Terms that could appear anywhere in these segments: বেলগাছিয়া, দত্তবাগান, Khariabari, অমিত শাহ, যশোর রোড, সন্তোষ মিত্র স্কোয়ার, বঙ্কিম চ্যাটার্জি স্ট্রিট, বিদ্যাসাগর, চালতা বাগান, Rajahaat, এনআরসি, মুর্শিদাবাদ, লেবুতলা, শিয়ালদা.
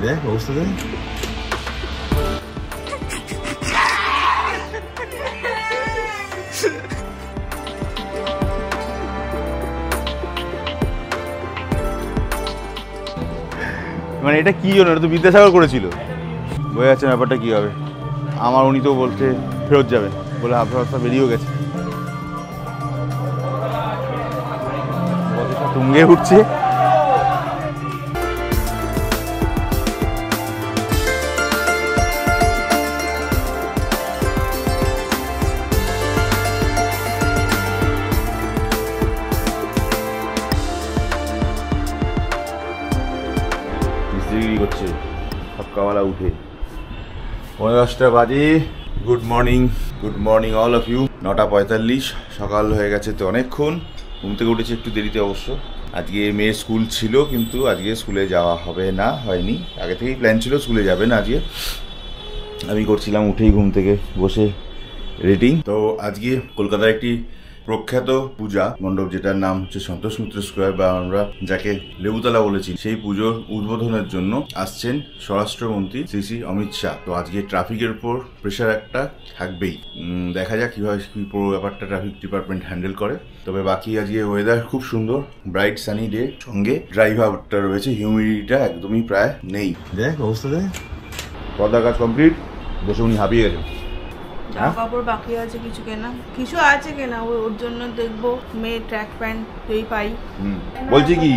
There, most of them. মানে এটা কি হলো? তো বিদ্যাসাগর করেছিল। বই আছে ব্যাপারটা কি হবে? আমার উনি তো বলতে ফেরত যাবেন বলে আবহাওয়া বেরিয়েও গেছে। তুঙ্গে উঠছে। Good morning all of you. 9:45 সকাল হয়ে গেছে তো অনেকক্ষণ। ঘুম থেকে উঠেছি একটু দেরিতে অবশ্য। আজকে মেয়ের স্কুল ছিল কিন্তু আজকে স্কুলে যাওয়া হবে না, হয়নি। আগে থেকেই প্ল্যান ছিল স্কুলে যাবে না আজকে। আমি করছিলাম উঠেই ঘুম থেকে বসে রেডিং। তো আজকে কলকাতার একটি প্রখ্যাত পূজা মণ্ডপ যেটার নাম হচ্ছে সন্তোষ মিত্র স্কোয়ার, বা আমরা যাকে লেবুতলা বলেছি, সেই পুজোর উদ্বোধনের জন্য আসছেন স্বরাষ্ট্রমন্ত্রী শ্রী অমিত শাহ। তো আজকে ট্রাফিকের উপর প্রেশার একটা থাকবেই, দেখা যাক কীভাবে পুরো ব্যাপারটা ট্রাফিক ডিপার্টমেন্ট হ্যান্ডেল করে। তবে বাকি আজকে ওয়েদার খুব সুন্দর, ব্রাইট সানি ডে, সঙ্গে ড্রাই ভাবটা রয়েছে, হিউমিডিটিটা একদমই প্রায় নেই। দেখ অবস্থা দেখ। পর্দা কাজ কমপ্লিট, বসে উনি হাঁপিয়ে গেছেন। কাপড় বাকি আছে কিছু কেনা, কিছু আছে কেনা, ওর জন্য দেখবো মেয়ে ট্র্যাক প্যান্ট তুই পাই। বলছি কি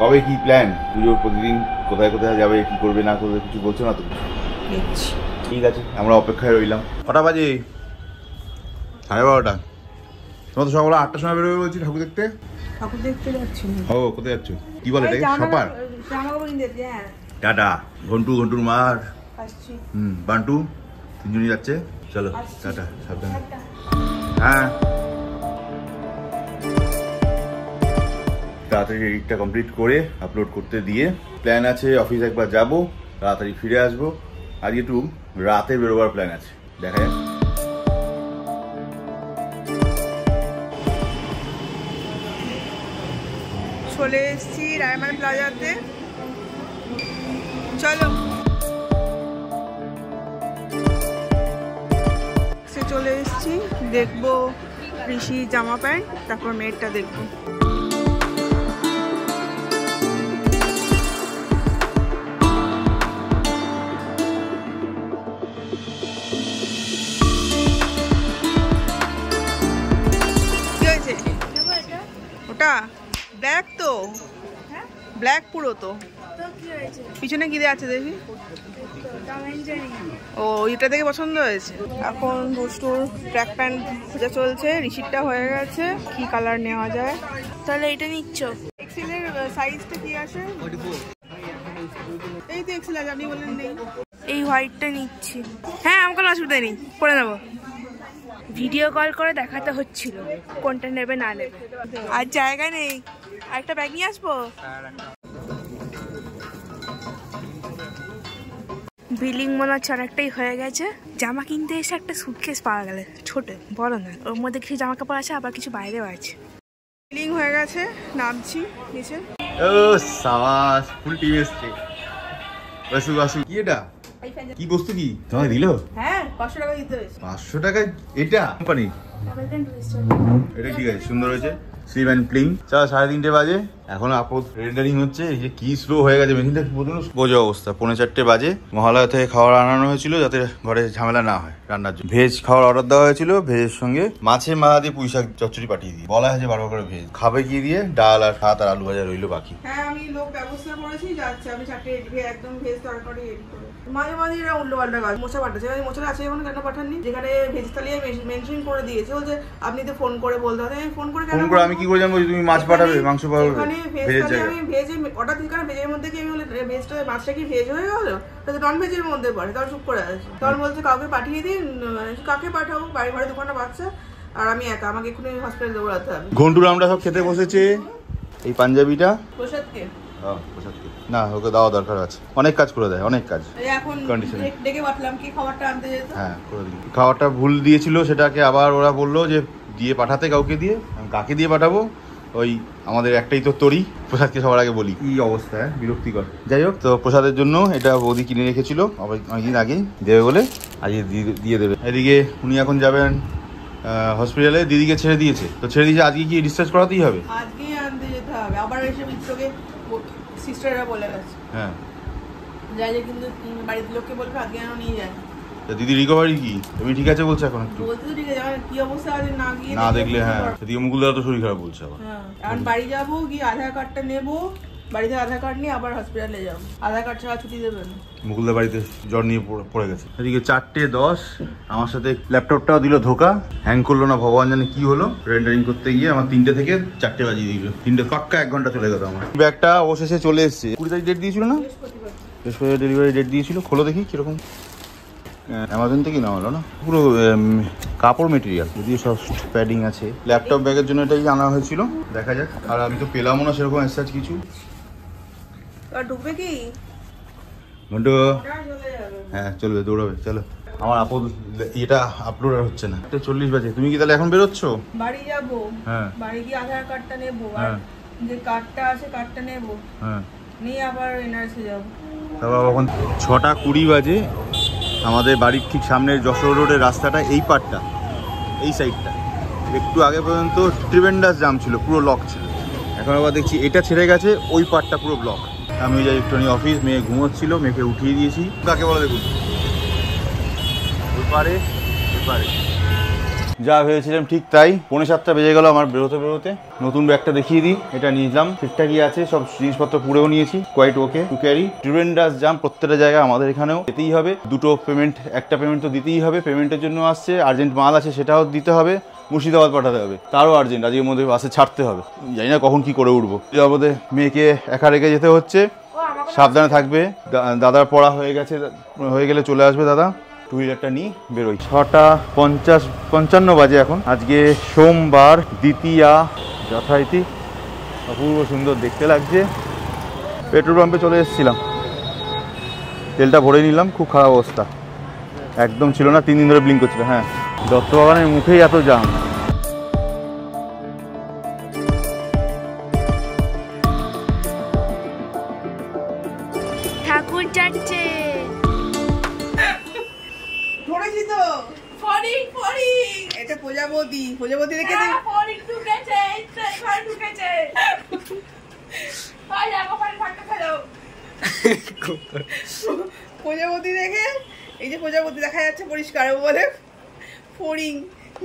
কবে কি প্ল্যান, পুজোর প্রতিদিন কোথায় কোথায় যাবে, কি করবে না করবে, কিছু বলছো না তো? ঠিক আছে, আমরা অপেক্ষায় রইলাম। কটা বাজে? 12:30। তোমার তো সকাল 8টার সময় বেরোবে বলছি ঠাকুর দেখতে। ঠাকুর দেখতে যাচ্ছি। ও কোথায় যাচ্ছ? কি বলে এটাকে সপার? টাটা। ঘন্টু, ঘন্টুর মার বান্টু তিনজনই যাচ্ছে। চলো টাটা, সাবধানে। হ্যাঁ তাড়াতাড়ি এডিটটা কমপ্লিট করে আপলোড করতে দিয়ে প্ল্যান আছে অফিস একবার যাব, তাড়াতাড়ি ফিরে আসবো। আজকে একটু রাতে বেরোবার প্ল্যান আছে, দেখা যাক। চলে এসছি রায়মান প্লাজাতে, চলো চলে এসেছি। দেখবো ঋষি জামা প্যান্ট, তারপর মেয়েরটা দেখবো। কি হয়েছে ওটা? ব্ল্যাক তো, ব্ল্যাক পুরো তো। পিছনে কি আছে দেখি? ও এটা দেখে পছন্দ হয়েছে। এখন দুষ্টুর ট্র্যাক প্যান্ট খোঁজা চলছে, রিসিটটা হয়ে গেছে। কি কালার নেওয়া যায়? তাহলে এটা নিচ্ছ? এক্সেল এর সাইজটা কি আসে? এই তো এক্সেল আছে, আপনি বললেন নেই। এই হোয়াইটটা নিচ্ছি। হ্যাঁ আমার কোনো অসুবিধা নেই, পরে নেবো। ভিডিও কল করে দেখাতে হচ্ছিল কোনটা নেবে না নেবে। আর জায়গা নেই, আরেকটা ব্যাগ নিয়ে আসবো। বিলিং মনে হচ্ছে অনেকটাই হয়ে গেছে। জামা কিনতে এসে একটা সুটকেস পাওয়া গেল, ছোট বড় না, ওর মধ্যে কিছু জামা কাপড় আছে আবার কিছু বাইরেও আছে। বিলিং হয়ে গেছে, নামছি নিচে। ও সাবাস, ফুল টিম এসছে। বাসু বাসু, কি এটা? কি বস্তু কি তোমায় দিল? হ্যাঁ 500 টাকা দিতে হয়েছে। 500 টাকা এটা কোম্পানি? এটা ঠিক আছে, সুন্দর হয়েছে। স্লিম এন্ড প্লিং। চল 3:30 বাজে এখন, আপাতত রেন্ডারিং হচ্ছে। এই যে কি স্লো হয়ে গেছে মেশিনটা, পুরো বোঝা অবস্থা। 4:45 বাজে। মহালয়া থেকে খাবার আনানো হয়েছিল যাতে ঘরে ঝামেলা না হয় রান্নার জন্য। ভেজ খাওয়ার অর্ডার দেওয়া হয়েছিল, ভেজের সঙ্গে মাছে মাথা দিয়ে পুঁই শাক চচ্চড়ি পাঠিয়ে দিয়ে বলা হয়েছে বারবার করে ভেজ খাবে কি দিয়ে। ডাল আর ভাত আর আলু ভাজা রইল বাকি। হ্যাঁ আমি লোক ব্যবস্থা করেছি, যাচ্ছে। আমি 4টে একদম ভেজ তরকারি এড করে মাঝে মাঝে এরা উল্টো পাল্টা গাছ মোচা পাঠাচ্ছে। এবার মোচা আছে এখন কেন পাঠাননি? যেখানে ভেজ থালিয়ে মেনশন করে দিয়েছে যে আপনি তো ফোন করে বলতে হবে। আমি ফোন করে কেন? আমি কি করে জানবো তুমি মাছ পাঠাবে মাংস পাঠাবে? ঘন্টুর আমরা সব খেতে বসেছে। এই পাঞ্জাবিটা না, ওকে দেওয়া দরকার আছে, অনেক কাজ করে দেয়, অনেক কাজ। খাবারটা ভুল দিয়েছিল, সেটাকে আবার ওরা বললো যে দিয়ে পাঠাতে কাউকে দিয়ে। কাকে দিয়ে পাঠাবো ওই আমাদের একটাই তো তরি, প্রসাদকে সবার আগে বলি। এই অবস্থা বিরক্তিকর। যাই হোক, তো প্রসাদের জন্য এটা বৌদি কিনে রেখেছিল অনেকদিন আগেই, দেবে বলে আজকে দিয়ে দেবে। এদিকে উনি এখন যাবেন হসপিটালে, দিদিকে ছেড়ে দিয়েছে। তো ছেড়ে দিয়েছে, আজকে কি ডিসচার্জ করাতেই হবে? আজকেই আনতে যেতে হবে। আবার এসে মিত্রকে সিস্টাররা বলে গেছে, হ্যাঁ যাই যে, কিন্তু বাড়ির লোককে বলবে আগে আনো নিয়ে যায়। দিদি রিকভারি কি তুমি ঠিক আছে বলছো? এখন একটু বলতে ঠিক আছে, আমার কি অবস্থা আছে না গিয়ে না দেখলে। হ্যাঁ দিদি মুকুল দাও তো শরীর খারাপ বলছে। আবার হ্যাঁ এখন বাড়ি যাব, গিয়ে আধার কার্ডটা নেব, বাড়িতে আধার কার্ড নিয়ে আবার হসপিটালে যাব। আধার কার্ড ছাড়া ছুটি দেবে না। মুকুল দা বাড়িতে জ্বর নিয়ে পড়ে গেছে। এদিকে 4:10 আমার সাথে ল্যাপটপটাও দিল ধোকা, হ্যাং করলো না, ভগবান জানে কি হলো। রেন্ডারিং করতে গিয়ে আমার 3টে থেকে 4টে বাজিয়ে দিল। 3টে পাক্কা 1 ঘন্টা চলে গেল আমার। ব্যাগটা অবশেষে চলে এসেছে। 20 তারিখ ডেট দিয়েছিল না, বৃহস্পতিবার ডেলিভারি ডেট দিয়েছিল। খোলো দেখি কিরকম। অ্যামাজন থেকে নেওয়া হলো না, পুরো কাপড় মেটেরিয়াল, যদিও সব প্যাডিং আছে। ল্যাপটপ ব্যাগের জন্য এটাই আনা হয়েছিল, দেখা যাক। আর আমি তো পেলামও না সেরকম অ্যাসাজ কিছু। হ্যাঁ চলবে, দৌড়াবে, চলো। আমার আপদ এটা আপলোড আর হচ্ছে না। 40 বাজে। তুমি কি তাহলে এখন বেরোচ্ছ? বাড়ি যাবো, হ্যাঁ বাড়ি গিয়ে আধার কার্ডটা নেবো, আর যে কার্ডটা আছে কার্ডটা নেবো, হ্যাঁ নিয়ে আবার এনআরসি যাবো। তারপর এখন 6:20 বাজে। আমাদের বাড়ির ঠিক সামনের যশোর রোডের রাস্তাটা, এই পার্টটা, এই সাইডটা একটু আগে পর্যন্ত ট্রিমেন্ডাস জ্যাম ছিল, পুরো লক ছিল। এখন আবার দেখছি এটা ছেড়ে গেছে, ওই পার্টটা পুরো ব্লক। আমি যাই একটুখানি অফিস, মেয়ে ঘুমোচ্ছিল, মেয়েকে উঠিয়ে দিয়েছি। কাকে বলে দেখুন, এপারে এপারে যা ভেবেছিলাম ঠিক তাই। 6:45 বেজে গেল আমার বেরোতে। নতুন ব্যাগটা দেখিয়ে দিই, এটা নিয়েছিলাম, ঠিকঠাকই আছে, সব জিনিসপত্র পুরেও নিয়েছি, quite okay to carry. Tremendous jam প্রত্যেকটা জায়গায়, আমাদের এখানেও যেতেই হবে। দুটো পেমেন্ট, একটা পেমেন্ট তো দিতেই হবে, পেমেন্টের জন্য আসছে, আর্জেন্ট মাল আছে সেটাও দিতে হবে, মুর্শিদাবাদ পাঠাতে হবে, তারও আর্জেন্ট, আজকের মধ্যে বাসে ছাড়তে হবে। জানি না কখন কি করে উঠবো। আমাদের মেয়েকে একা রেখে যেতে হচ্ছে, সাবধানে থাকবে। দাদার পড়া হয়ে গেছে, হয়ে গেলে চলে আসবে দাদা। টু হুইলারটা নিয়ে বেরোই। 6:55 বাজে এখন। আজকে সোমবার, দ্বিতীয়া, যথারীতি অপূর্ব সুন্দর দেখতে লাগছে। পেট্রোল পাম্পে চলে এসেছিলাম, তেলটা ভরে নিলাম, খুব খারাপ অবস্থা, একদম ছিল না, 3 দিন ধরে ব্লিঙ্ক করছিল। হ্যাঁ দত্তবাগানের মুখেই এত জাম। ঠাকুর যাচ্ছে প্রজাপতি দেখে, এই যে প্রজাপতি দেখা যাচ্ছে পরিষ্কার বলে ফড়িং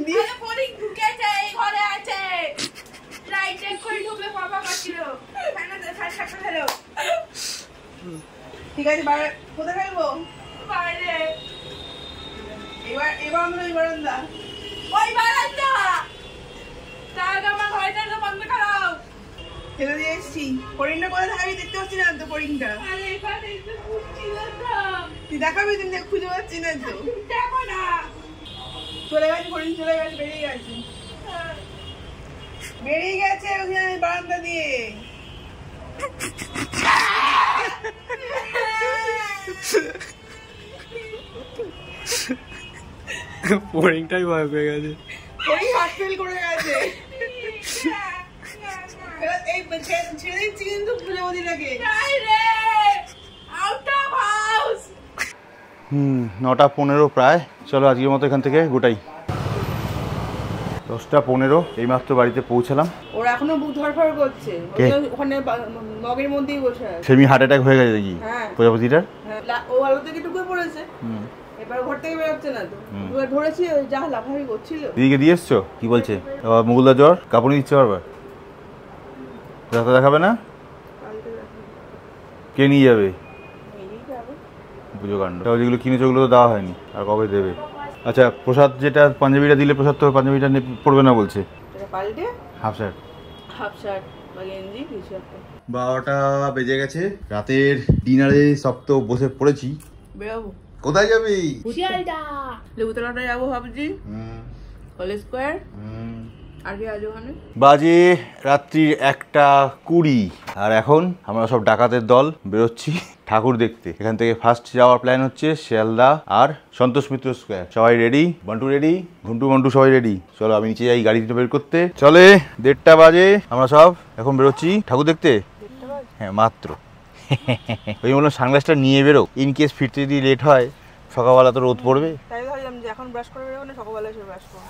দিয়ে ফড়িং ঢুকেছে, এই ঘরে আছে লাইট চেক করে ঢুকে বাবা কাছিল মানে দেখা দেখা হলো। ঠিক আছে বাইরে কোথায় যাবো? বাইরে এবার আমরা এই বারান্দা, ওই বারান্দা তার আমার ঘরটা তো বন্ধ করো। চলে যাচ্ছি। ফড়িংটা কোথায় থাকবি দেখতে পাচ্ছি না তো ফড়িংটা। আরে এখানে একটু খুঁজছি না, তুই দেখাবি তুমি খুঁজে পাচ্ছি না তো। দেখো না চলে গেছে ফড়িং, চলে গেছে, বেরিয়ে গেছে, বেরিয়ে গেছে ওখানে বারান্দা দিয়ে। ফড়িংটাই ভয় পেয়ে গেছে, ফড়িং হার্ট ফেল করে গেছে। এই ছেড়ে দিচ্ছি কিন্তু ভুলে ওদিকে। 9:15 প্রায়। চলো আজকের মতো এখান থেকে গোটাই। 10:15 এইমাত্র বাড়িতে পৌঁছালাম। ওরা এখনো বুক ধরফর করছে, ওখানে মগের মধ্যেই বসে আছে। সেমি হার্ট অ্যাটাক হয়ে গেছে নাকি প্রজাপতিটার? ও ভালো থেকে টুকে পড়েছে, এবার ঘর থেকে বেরোচ্ছে না তো, ধরেছি যা লাফালাফি করছিল। দিদিকে দিয়ে এসছো কি বলছে? মুকুলদা জ্বর, কাপড় দিচ্ছে বারবার, ডাক্তার দেখাবে না? কে নিয়ে যাবে? পুজোকাণ্ড যেগুলো কিনেছে ওগুলো তো দেওয়া হয়নি, আর কবে দেবে? আচ্ছা প্রসাদ যেটা পাঞ্জাবিটা দিলে, প্রসাদ তো পাঞ্জাবিটা পড়বে না বলছে, হাফ শার্ট, হাফ শার্ট বা গেঞ্জি কিছু একটা। 12টা বেজে গেছে, রাতের ডিনারে সব তো বসে পড়েছি। বেরোবো। কোথায় যাবি? লেবুতলাটা যাবো ভাবছি, কলেজ স্কোয়ার, আজকে আজ ওখানে বাজে রাত্রির 1:20 আর এখন আমরা সব ডাকাতের দল বের হচ্ছি ঠাকুর দেখতে এখান থেকে ফার্স্ট যাওয়ার প্ল্যান হচ্ছে শিয়ালদা আর সন্তোষ মিত্র স্কয়ার সবাই রেডি বন্টু রেডি ঘন্টু সবাই রেডি চলো আমি নিচে যাই গাড়ি নিয়ে বের করতে চলে 1:30 বাজে আমরা সব এখন বের হচ্ছি ঠাকুর দেখতে হ্যাঁ মাত্র ওই হলো সানগ্লাসটা নিয়ে বের হ ইন কেস ফিরতে যদি লেট হয় সকালবেলা তো রোদ পড়বে তাই ভাবলাম যে এখন ব্রাশ করে বের হব না সকালবেলা এসে ব্রাশ করব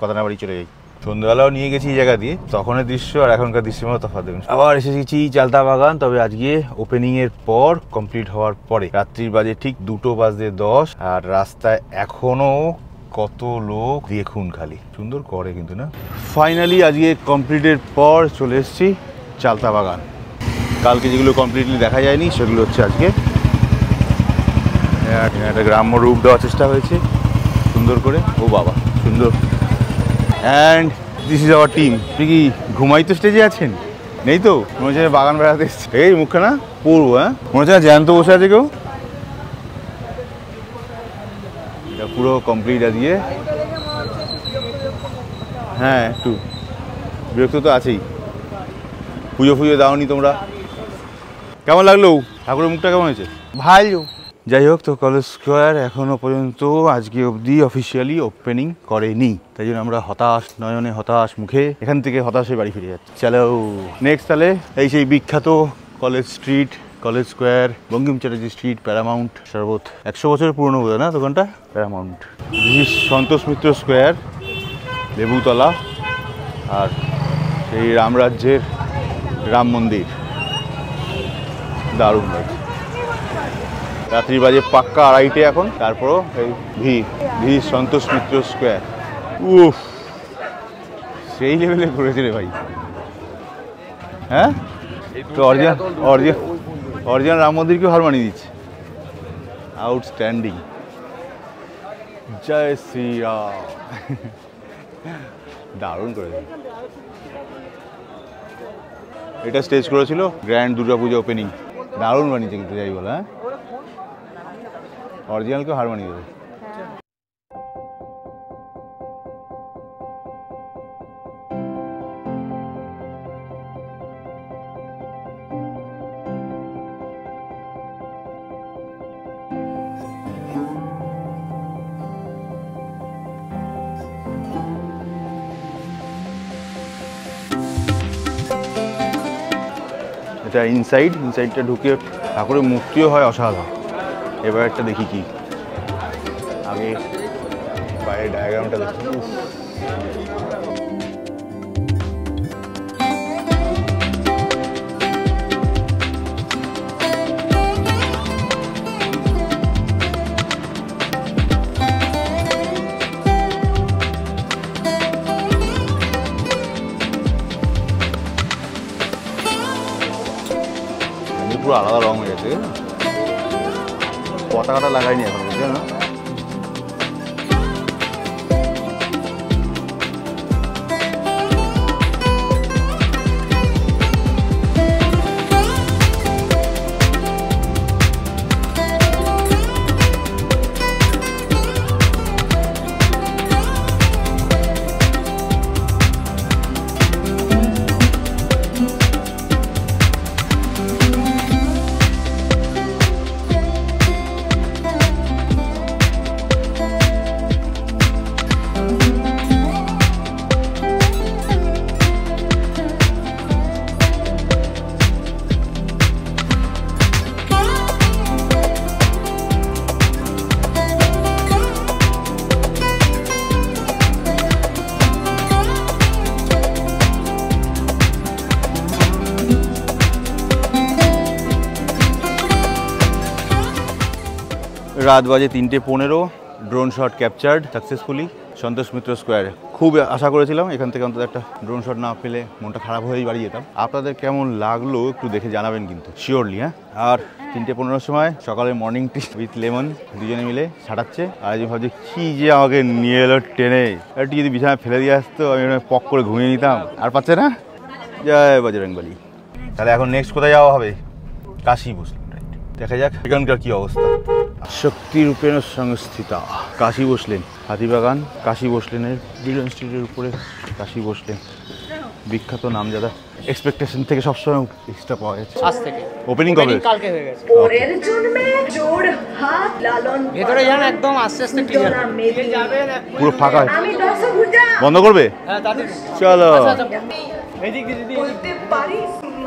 কথা না বাড়ি চলে যাই সন্ধ্যাবেলাও নিয়ে গেছি এই জায়গা দিয়ে তখনের দৃশ্য আর এখনকার দৃশ্যের মধ্যে তফাৎ দেখুন আবার এসে গেছি চালতা বাগান তবে আজকে ওপেনিং এর পর কমপ্লিট হওয়ার পরে রাত্রির বাজে ঠিক 2:10 আর রাস্তায় এখনো কত লোক দেখুন খালি সুন্দর করে কিন্তু না ফাইনালি আজকে কমপ্লিটের পর চলে এসেছি চালতা বাগান কালকে যেগুলো কমপ্লিটলি দেখা যায়নি সেগুলো হচ্ছে আজকে একটা গ্রাম্য রূপ দেওয়ার চেষ্টা হয়েছে সুন্দর করে ও বাবা সুন্দর and this is our team তুই কি ঘুমাই তো স্টেজে আছেন নেই তো মনে হচ্ছে বাগান বেড়াতে এসছে এই মুখখানা পড়বো হ্যাঁ মনে হচ্ছে জ্যান্ত বসে আছে কেউ এটা পুরো কমপ্লিট আজকে হ্যাঁ একটু বিরক্ত তো আছেই পুজো ফুজো দাওনি তোমরা কেমন লাগলো ঠাকুরের মুখটা কেমন হয়েছে ভালো যাই হোক তো কলেজ স্কোয়ার এখনও পর্যন্ত আজকে অবধি অফিসিয়ালি ওপেনিং করেনি তাই জন্য আমরা হতাশ নয়নে হতাশ মুখে এখান থেকে হতাশে বাড়ি ফিরে যাচ্ছি চলো নেক্সট তাহলে এই সেই বিখ্যাত college street college square বঙ্কিম চ্যাটার্জি স্ট্রিট Paramount সর্বত 100 বছরের পুরনো বোধ না দোকানটা প্যারামাউন্ট সন্তোষ মিত্র স্কোয়ার লেবুতলা আর সেই রামরাজ্যের রাম মন্দির দারুণ লাগছে রাত্রি বাজে পাক্কা 2:30 এখন তারপরও এই ভি সন্তোষ মিত্র স্কোয়ার উফ সেই লেভেলে ঘুরেছে রে ভাই হ্যাঁ তো অরিজিনাল রাম মন্দিরকেও হার মানিয়ে দিচ্ছে আউটস্ট্যান্ডিং জয় শ্রীরাম দারুণ করেছে এটা স্টেজ করেছিল গ্র্যান্ড দুর্গাপূজা ওপেনিং দারুণ বানিয়েছে কিন্তু যাই বলো হ্যাঁ অরিজিনাল কেউ হার মানিয়ে দেবে এটা ইনসাইডটা ঢুকিয়ে ঠাকুরের মূর্তিও হয় অসাধারণ এবার একটা দেখি কি আগে বাইরের ডায়াগ্রামটা দেখি পুরো আলাদা রং হয়ে গেছে পতাকাটা লাগাইনি এখন বুঝলে না রাত বাজে 3:15 drone shot captured successfully Santosh Mitra স্কোয়ারে খুব আশা করেছিলাম এখান থেকে অন্তত একটা ড্রোন শট না পেলে মনটা খারাপ হয়েই বাড়ি যেতাম আপনাদের কেমন লাগলো একটু দেখে জানাবেন কিন্তু শিওরলি হ্যাঁ আর 3:15 সময় সকালে মর্নিং টি উইথ লেমন দুজনে মিলে সাঁটাচ্ছে আর আমি ভাবছি কী যে আমাকে নিয়ে এলো ট্রেনে একটু যদি বিছানায় ফেলে দিয়ে আসতো আমি পক করে ঘুমিয়ে নিতাম আর পাচ্ছে না জয় বজরংবলী তাহলে এখন নেক্সট কোথায় যাওয়া হবে কাশি বসলাম রাইট দেখা যাক এখানকার কী অবস্থা Shakti Rupena Sangsthita Kashi Boslen Hatibagan Kashi Boslener Dillon Street er upore Kashi Boslen bikhato namjada expectation theke sob shomoy extra power jacche aaj theke opening kobe kalke hoye geche orer jonme jor hat lalon bhitore jan ekdom aste aste clear mebe jaben puro phaka ami 10 bhuja bondo korbe ha tadi chalo ei dik didi bolte pari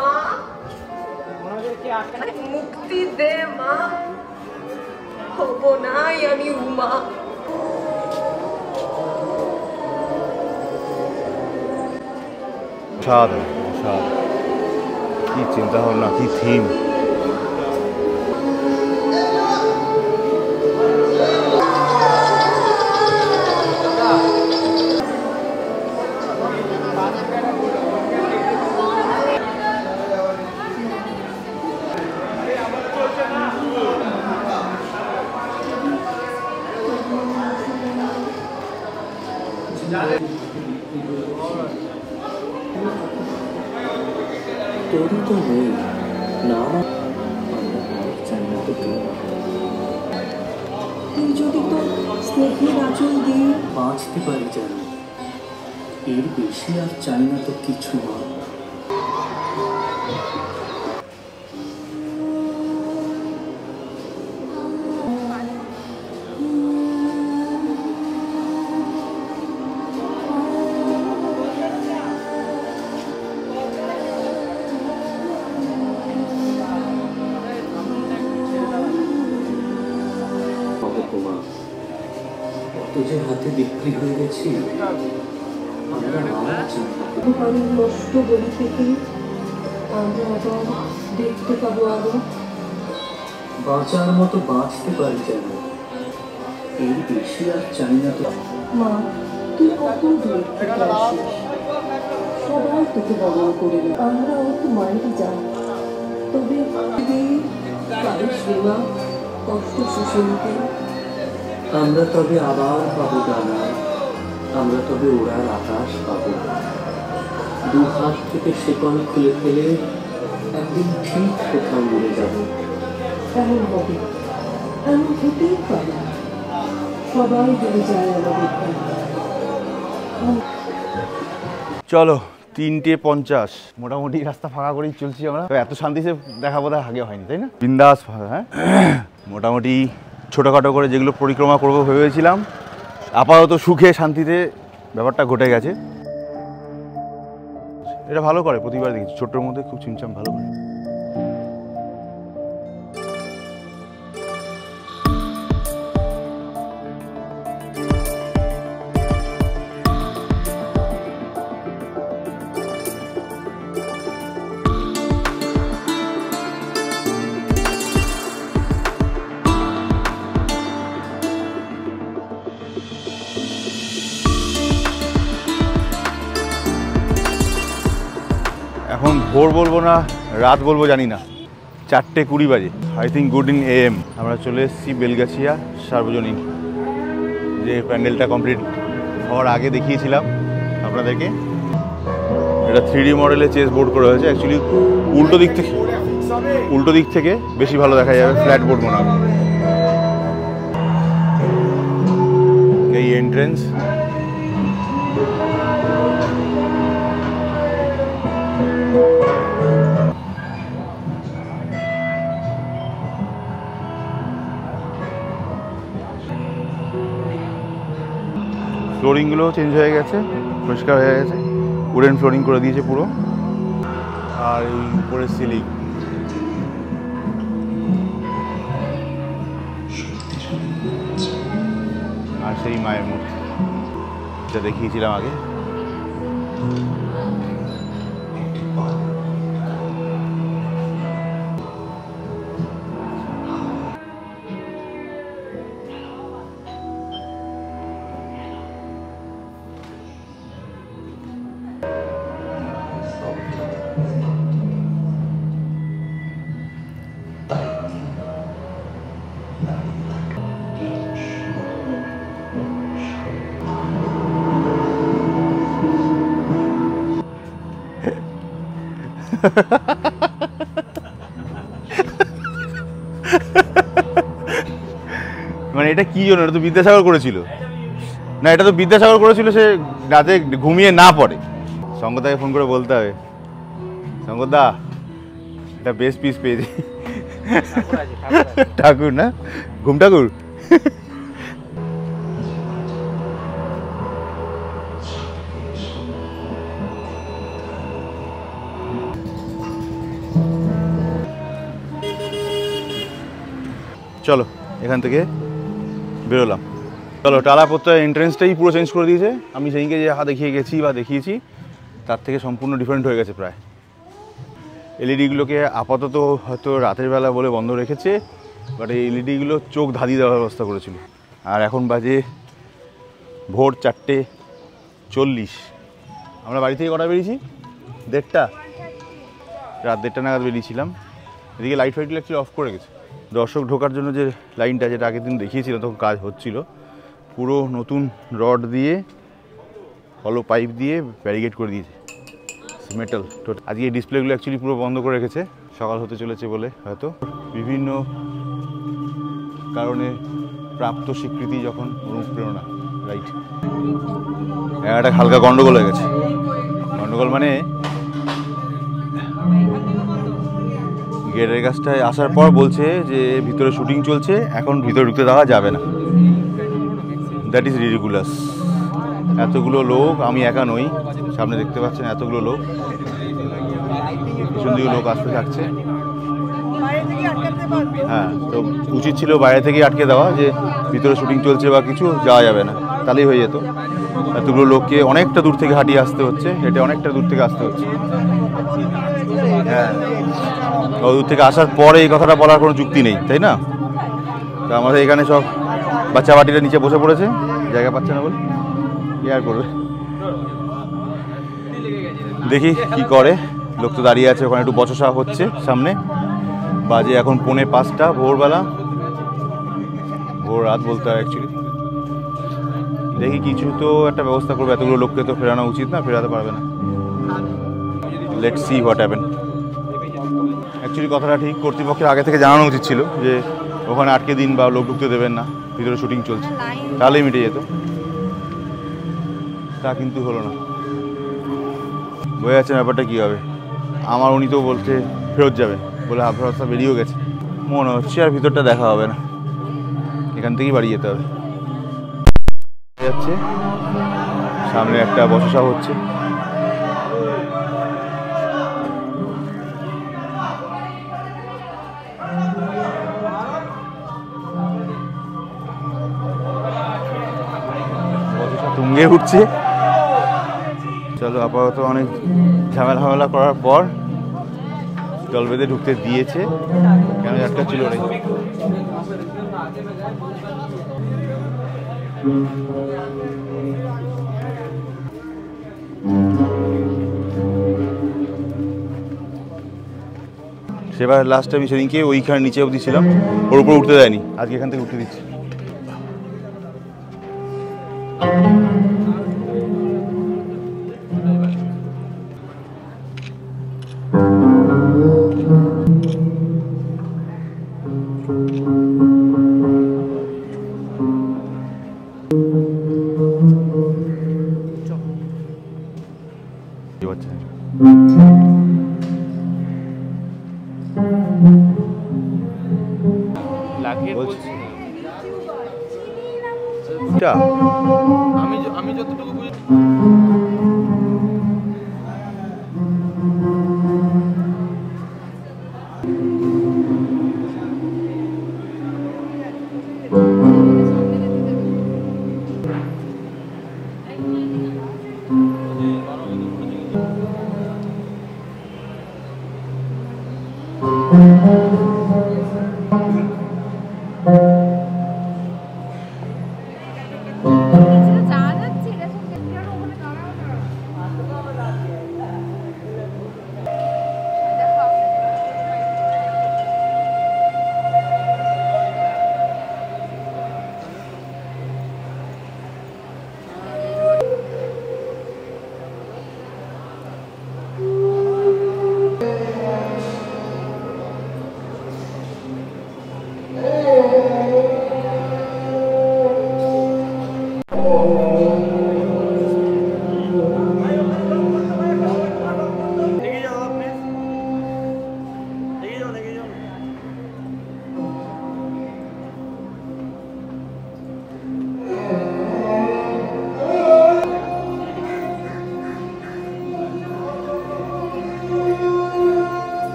ma onader ki akhane mukti de ma hobo na ami uma Schade, schade. Die sind da noch die Team. China to Kichuma. বাঁচার মতো বাঁচতে পারি যেন এই বেশি আর চাই না তো মা তুই কত দূর সবাই তোকে বড় করে আমরা তো মানতে যাই তবে সেবা কষ্ট সুশীলকে আমরা তবে আবার পাবো জানা আমরা তবে ওড়ার আকাশ পাবো দু হাত থেকে শিকল খুলে ফেলে একদিন ঠিক কোথাও উড়ে যাবো তাহলে হবে আমি হতেই পারি সবাই বেড়ে যায় চলো 3:50 মোটামুটি রাস্তা ফাঁকা করেই চলছি আমরা তো এত শান্তিতে দেখাবো তা আগে হয়নি তাই না বিন্দাস ফাঁকা হ্যাঁ মোটামুটি ছোটোখাটো করে যেগুলো পরিক্রমা করবো ভেবেছিলাম আপাতত সুখে শান্তিতে ব্যাপারটা ঘটে গেছে এটা ভালো করে প্রতিবার দেখছি ছোটোর মধ্যে খুব চিমচাম ভালো করে ভোর বলবো না রাত বলবো জানি না 4:20 বাজে I think good in AM আমরা চলে এসেছি বেলগাছিয়া সার্বজনীন যে প্যান্ডেলটা কমপ্লিট হওয়ার আগে দেখিয়েছিলাম আপনাদেরকে এটা 3D মডেলে চেস বোর্ড করা হয়েছে অ্যাকচুয়ালি উল্টো দিক থেকে বেশি ভালো দেখা যাবে ফ্ল্যাট বোর্ড মনে হবে এই এন্ট্রেন্স ফ্লোরিংগুলো চেঞ্জ হয়ে গেছে পরিষ্কার হয়ে গেছে উডেন ফ্লোরিং করে দিয়েছে পুরো আর এই উপরে সিলিং আর সেই মায়ের মূর্তি যা দেখিয়েছিলাম আগে মানে এটা কি জন্য? এটা তো বিদ্যাসাগর করেছিল না? এটা তো বিদ্যাসাগর করেছিল, সে রাতে ঘুমিয়ে না পড়ে। সঙ্গদাকে ফোন করে বলতে হবে, সঙ্গদা এটা বেস্ট পিস পেয়েছি। ঠাকুর না ঘুমঠাকুর। চলো এখান থেকে বেরোলাম। চলো টালা প্রত্যয় এন্ট্রেন্সটাই পুরো চেঞ্জ করে দিয়েছে। আমি সেইকে যে হাত দেখিয়ে গেছি বা দেখিয়েছি তার থেকে সম্পূর্ণ ডিফারেন্ট হয়ে গেছে প্রায়। এলইডিগুলোকে আপাতত হয়তো রাতের বেলা বলে বন্ধ রেখেছে, বাট এই এলইডিগুলো চোখ ধাঁধিয়ে দেওয়ার ব্যবস্থা করেছিল। আর এখন বাজে ভোর 4:40। আমরা বাড়ি থেকে কটা বেরিয়েছি? রাত দেড়টা নাগাদ বেরিয়েছিলাম। এদিকে লাইট ফাইটগুলো একটু অফ করে গেছে। দর্শক ঢোকার জন্য যে লাইনটা, যেটা আগের দিন দেখিয়েছিল তখন কাজ হচ্ছিল, পুরো নতুন রড দিয়ে হলো পাইপ দিয়ে ব্যারিকেড করে দিয়েছে মেটাল। তো আজকে এই ডিসপ্লেগুলো অ্যাকচুয়ালি পুরো বন্ধ করে রেখেছে, সকাল হতে চলেছে বলে হয়তো। বিভিন্ন কারণে প্রাপ্ত স্বীকৃতি যখন অনুপ্রেরণা, রাইট। একটা হালকা গন্ডগোল হয়ে গেছে। গন্ডগোল মানে গেটের কাজটায় আসার পর বলছে যে ভিতরে শুটিং চলছে, এখন ভিতরে ঢুকতে দেওয়া যাবে না। That is ridiculous. এতগুলো লোক, আমি একা নই, সামনে দেখতে পাচ্ছেন এতগুলো লোক, কিছু লোক আসতে থাকছে। হ্যাঁ, তো উচিত ছিল বাইরে থেকে আটকে দেওয়া যে ভিতরে শুটিং চলছে বা কিছু যাওয়া যাবে না, তাহলেই হয়ে যেত। এতগুলো লোককে অনেকটা দূর থেকে হাঁটিয়ে আসতে হচ্ছে, হেঁটে অনেকটা দূর থেকে আসতে হচ্ছে। হ্যাঁ, দূর থেকে আসার পরে এই কথাটা বলার কোনো যুক্তি নেই, তাই না? তো আমাদের এখানে সব বাচ্চা বাটিরা নিচে বসে পড়েছে, জায়গা পাচ্ছে না বলে। কি আর করবে, দেখি কি করে। লোক তো দাঁড়িয়ে আছে, ওখানে একটু বচসা হচ্ছে সামনে। বাজে এখন 4:45, ভোরবেলা, ভোর রাত বলতে হয় অ্যাকচুয়ালি। দেখি কিছু তো একটা ব্যবস্থা করবে, এতগুলো লোককে তো ফেরানো উচিত না, ফেরাতে পারবে না। Let's see what happen. Actually কথাটা ঠিক কর্তৃপক্ষের আগে থেকে জানানো উচিত ছিল যে ওখানে আটকে দিন বা লোক ঢুকতে দেবেন না, ভিতরে শুটিং চলছে, তাহলেই মিটে যেত। তা কিন্তু হলো না। বোঝা যাচ্ছে ব্যাপারটা কী হবে। আমার উনি তো বলছে ফেরত যাবেন বলে হাফ রাস্তা বেরিয়েও গেছে মনে হচ্ছে। আর ভিতরটা দেখা হবে না, এখান থেকেই বাড়ি যেতে হবে। যাচ্ছে সামনে একটা বসসা হচ্ছে। তুঙ্গে উঠছে। চলো আপাতত অনেক ঝামেলা ঝামেলা করার পর জল বেঁধে ঢুকতে দিয়েছে, কেন একটা ছিল না। সেবার লাস্ট টাইম সেদিনকে ওইখানে নিচে অবধি ছিলাম, ওর উপর উঠতে দেয়নি, আজকে এখান থেকে উঠতে দিচ্ছি।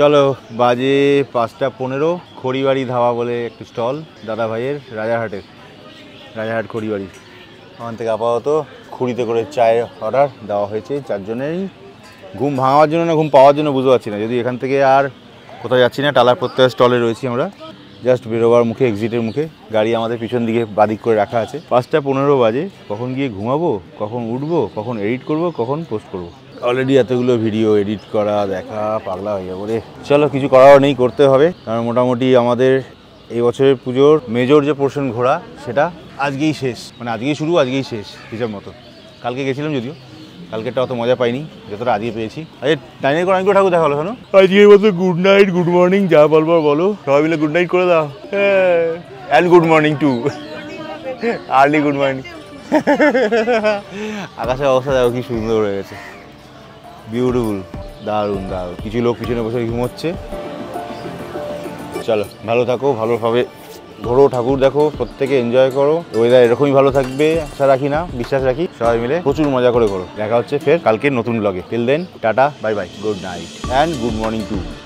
চলো বাজে 5:15, খড়িবাড়ি ধাবা বলে একটু স্টল দাদা ভাইয়ের রাজাহাটের, রাজাহাট খড়িবাড়ি। ওখান থেকে আপাতত খুঁড়িতে করে চায়ের অর্ডার দেওয়া হয়েছে চারজনেরই। ঘুম ভাঙার জন্য না ঘুম পাওয়ার জন্য বুঝতে পারছি না, যদি এখান থেকে আর কোথাও যাচ্ছি না। টালার প্রত্যয় স্টলে রয়েছি আমরা, জাস্ট বেরোবার মুখে, এক্সিটের মুখে। গাড়ি আমাদের পিছন দিকে বাদিক করে রাখা আছে। 5:15 বাজে, কখন গিয়ে ঘুমাবো, কখন উঠবো, কখন এডিট করবো, কখন পোস্ট করবো। অলরেডি এতগুলো ভিডিও এডিট করা, দেখা, পাগলা হয়ে যাবো রে। চলো কিছু করাও নেই, করতে হবে। কারণ মোটামুটি আমাদের এই বছরের পুজোর মেজর যে পোর্শন ঘোরা সেটা আজকেই শেষ, মানে আজকেই শুরু আজকেই শেষ হিসাব মতো। কালকে গেছিলাম, যদিও কালকেটা অত মজা পাইনি যতটা আজকে পেয়েছি। আরে টাইনের করে অনেকগুলো ঠাকুর দেখা হলো। শোনো আজকের মতো গুড নাইট, গুড মর্নিং, যা বলবো বলো। সবাই মিলে গুড নাইট করে দাও, and good morning too, early good morning. আকাশের অবস্থা দেখো কি সুন্দর হয়ে গেছে, বিউটিফুল, দারুণ দারুণ। কিছু লোক পিছনে বসে ঘুমোচ্ছে। চলো ভালো থাকো, ভালোভাবে ঘোরো, ঠাকুর দেখো, প্রত্যেকে এনজয় করো। ওয়েদার এরকমই ভালো থাকবে আশা রাখি, না বিশ্বাস রাখি। সবাই মিলে প্রচুর মজা করে ঘোরো। দেখা হচ্ছে ফের কালকে নতুন ব্লগে। Till then tata, bye bye, good night and good morning two.